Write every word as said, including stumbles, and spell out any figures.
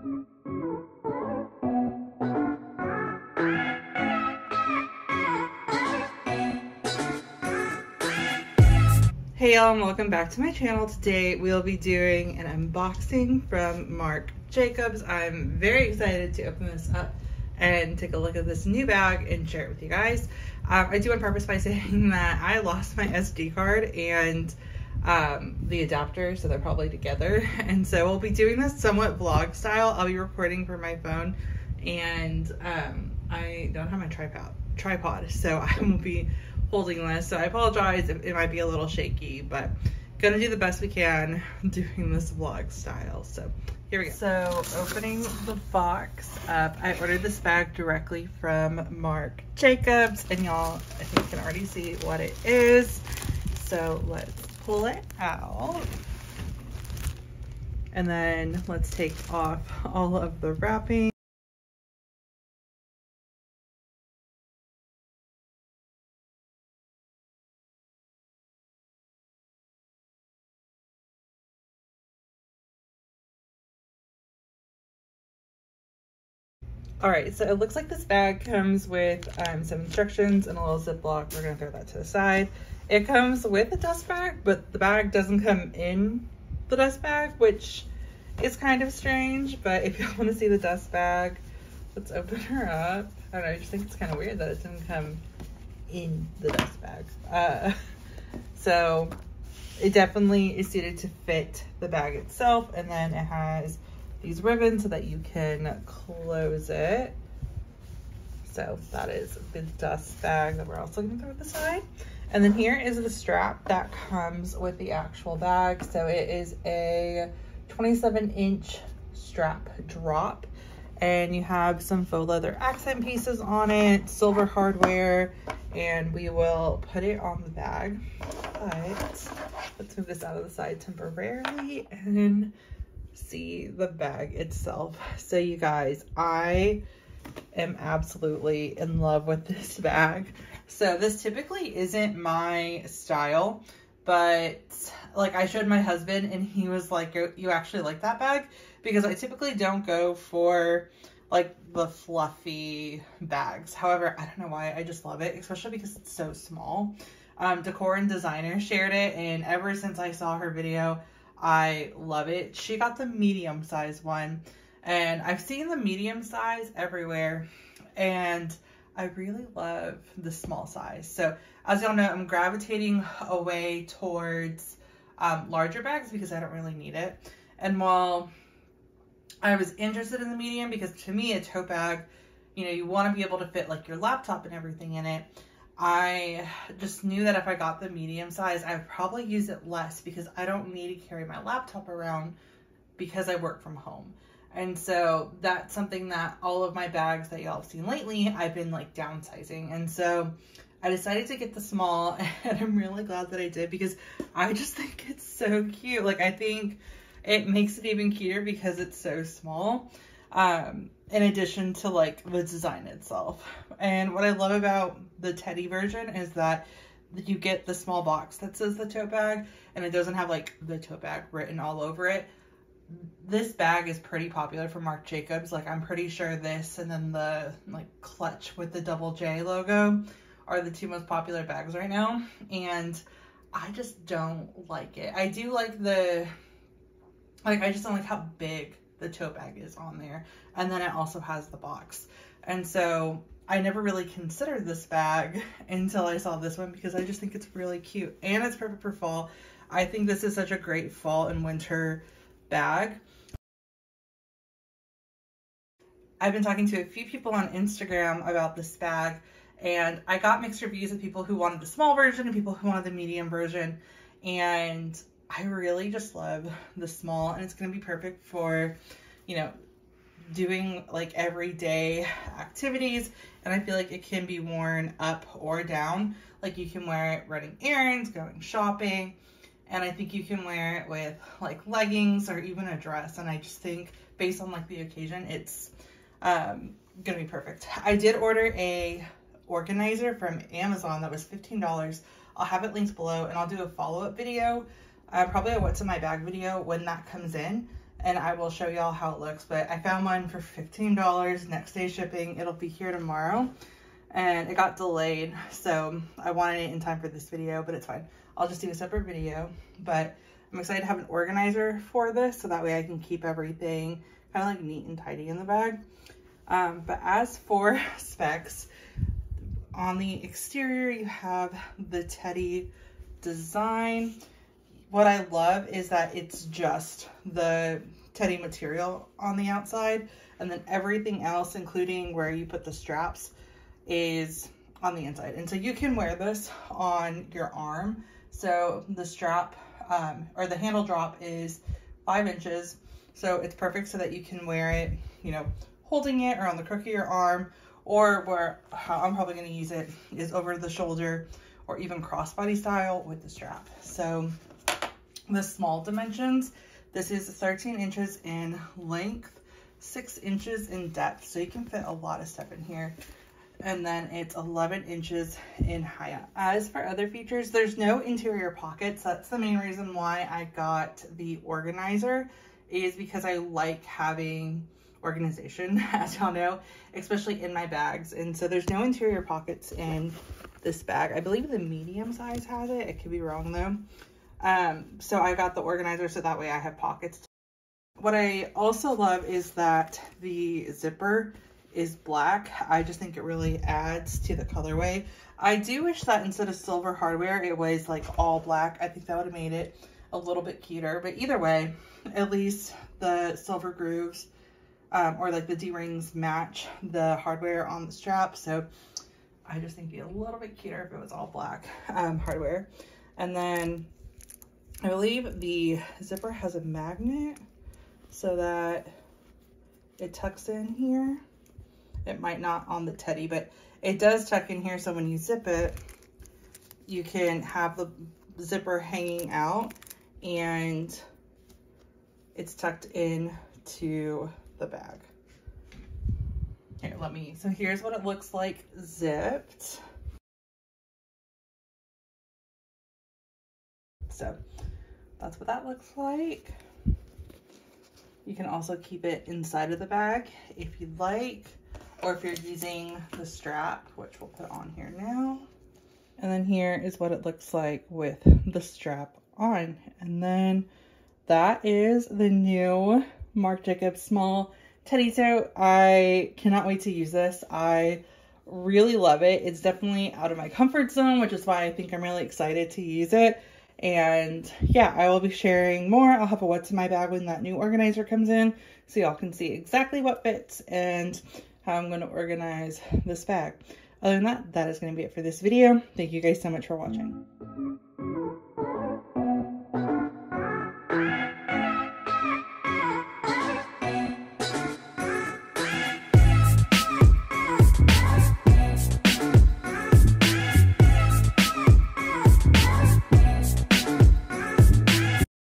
Hey y'all, and welcome back to my channel. Today we'll be doing an unboxing from Marc Jacobs. I'm very excited to open this up and take a look at this new bag and share it with you guys. Um, I do on purpose by saying that I lost my S D card and um, the adapter, so they're probably together. And so we'll be doing this somewhat vlog style. I'll be recording from my phone, and um, I don't have my tripod, tripod, so I will be holding this, so I apologize if it might be a little shaky, but gonna do the best we can doing this vlog style. So here we go. So opening the box up, I ordered this bag directly from Marc Jacobs, and y'all, I think you can already see what it is. So let's pull it out, and then let's take off all of the wrapping. All right, so it looks like this bag comes with um, some instructions and a little Ziploc. We're gonna throw that to the side. It comes with a dust bag, but the bag doesn't come in the dust bag, which is kind of strange, but if y'all wanna see the dust bag, let's open her up. I don't know, I just think it's kind of weird that it didn't come in the dust bag. Uh, so it definitely is suited to fit the bag itself, and then it has these ribbons so that you can close it. So that is the dust bag that we're also gonna throw at the side. And then here is the strap that comes with the actual bag. So it is a twenty-seven inch strap drop, and you have some faux leather accent pieces on it, silver hardware, and we will put it on the bag. But let's move this out of the side temporarily and see the bag itself. So you guys, I am absolutely in love with this bag. So this typically isn't my style, but like I showed my husband and he was like, you actually like that bag? Because I typically don't go for like the fluffy bags. However, I don't know why, I just love it, especially because it's so small. Um, Decor and Designer shared it, and ever since I saw her video, I love it. She got the medium size one, and I've seen the medium size everywhere, and I really love the small size. So as y'all know, I'm gravitating away towards um, larger bags because I don't really need it. And while I was interested in the medium, because to me a tote bag, you know, you want to be able to fit like your laptop and everything in it, I just knew that if I got the medium size, I'd probably use it less because I don't need to carry my laptop around because I work from home. And so that's something that all of my bags that y'all have seen lately, I've been like downsizing. And so I decided to get the small, and I'm really glad that I did because I just think it's so cute. Like I think it makes it even cuter because it's so small. Um, in addition to like the design itself. And what I love about the Teddy version is that you get the small box that says the tote bag, and it doesn't have like the tote bag written all over it. This bag is pretty popular for Marc Jacobs. Like I'm pretty sure this and then the like clutch with the double J logo are the two most popular bags right now. And I just don't like it. I do like the, like I just don't like how big the tote bag is on there, and then it also has the box. And so I never really considered this bag until I saw this one because I just think it's really cute, and it's perfect for fall. I think this is such a great fall and winter bag. I've been talking to a few people on Instagram about this bag, and I got mixed reviews of people who wanted the small version and people who wanted the medium version, and I really just love the small, and it's going to be perfect for, you know, doing like everyday activities. And I feel like it can be worn up or down. Like you can wear it running errands, going shopping, and I think you can wear it with like leggings or even a dress. And I just think based on like the occasion, it's um, going to be perfect. I did order a organizer from Amazon that was fifteen dollars. I'll have it linked below, and I'll do a follow-up video. Uh, probably a what's in my bag video when that comes in, and I will show y'all how it looks. But I found mine for fifteen dollars, next day shipping. It'll be here tomorrow, and it got delayed, so I wanted it in time for this video, but it's fine. I'll just do a separate video, but I'm excited to have an organizer for this so that way I can keep everything kind of like neat and tidy in the bag. Um, but as for specs, on the exterior you have the teddy design. What I love is that it's just the teddy material on the outside, and then everything else, including where you put the straps, is on the inside. And so you can wear this on your arm. So the strap um, or the handle drop is five inches. So it's perfect so that you can wear it, you know, holding it or on the crook of your arm, or where how I'm probably going to use it is over the shoulder or even crossbody style with the strap. So the small dimensions, this is thirteen inches in length, six inches in depth. So you can fit a lot of stuff in here. And then it's eleven inches in height. As for other features, there's no interior pockets. That's the main reason why I got the organizer, is because I like having organization, as y'all know, especially in my bags. And so there's no interior pockets in this bag. I believe the medium size has it. It could be wrong though. Um, so I got the organizer so that way I have pockets. What I also love is that the zipper is black. I just think it really adds to the colorway. I do wish that instead of silver hardware, it was like all black. I think that would have made it a little bit cuter, but either way, at least the silver grooves um, or like the D-rings match the hardware on the strap. So I just think it'd be a little bit cuter if it was all black um, hardware. And then I believe the zipper has a magnet so that it tucks in here. It might not on the teddy, but it does tuck in here. So when you zip it, you can have the zipper hanging out and it's tucked in to the bag. Here, let me, so here's what it looks like zipped. So that's what that looks like. You can also keep it inside of the bag if you'd like, or if you're using the strap, which we'll put on here now. And then here is what it looks like with the strap on. And then that is the new Marc Jacobs small teddy tote. I cannot wait to use this. I really love it. It's definitely out of my comfort zone, which is why I think I'm really excited to use it. And yeah, I will be sharing more. I'll have a what's in my bag when that new organizer comes in, so y'all can see exactly what fits and how I'm going to organize this bag. Other than that, that is going to be it for this video. Thank you guys so much for watching.